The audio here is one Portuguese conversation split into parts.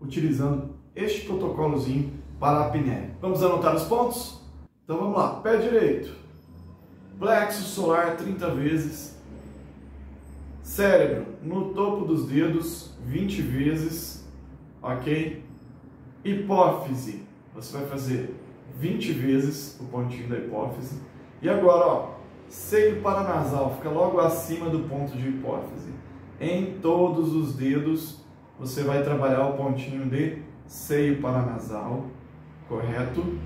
utilizando este protocolozinho para a apneia. Vamos anotar os pontos? Então vamos lá, pé direito, plexo solar 30 vezes, cérebro no topo dos dedos 20 vezes, ok? Hipófise, você vai fazer 20 vezes o pontinho da hipófise. E agora, ó, seio paranasal, fica logo acima do ponto de hipófise. Em todos os dedos, você vai trabalhar o pontinho de seio paranasal, correto?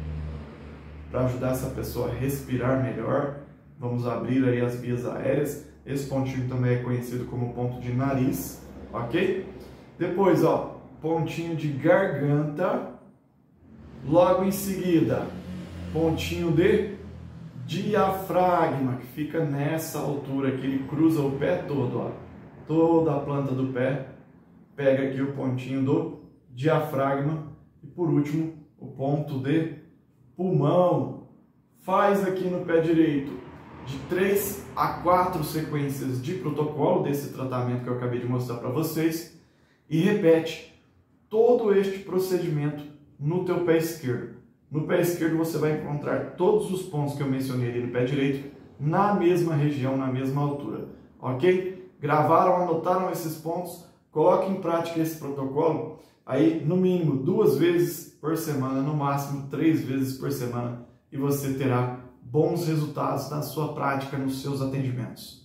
Para ajudar essa pessoa a respirar melhor, vamos abrir aí as vias aéreas. Esse pontinho também é conhecido como ponto de nariz, ok? Depois, ó, pontinho de garganta. Logo em seguida, pontinho de diafragma, que fica nessa altura aqui, ele cruza o pé todo, ó. Toda a planta do pé pega aqui o pontinho do diafragma. E por último, o ponto de pulmão. Faz aqui no pé direito de 3 a 4 sequências de protocolo desse tratamento que eu acabei de mostrar para vocês. E repete todo este procedimento no teu pé esquerdo. No pé esquerdo você vai encontrar todos os pontos que eu mencionei ali no pé direito, na mesma região, na mesma altura, ok? Gravaram, anotaram esses pontos, coloque em prática esse protocolo, aí no mínimo 2 vezes por semana, no máximo 3 vezes por semana, e você terá bons resultados na sua prática, nos seus atendimentos.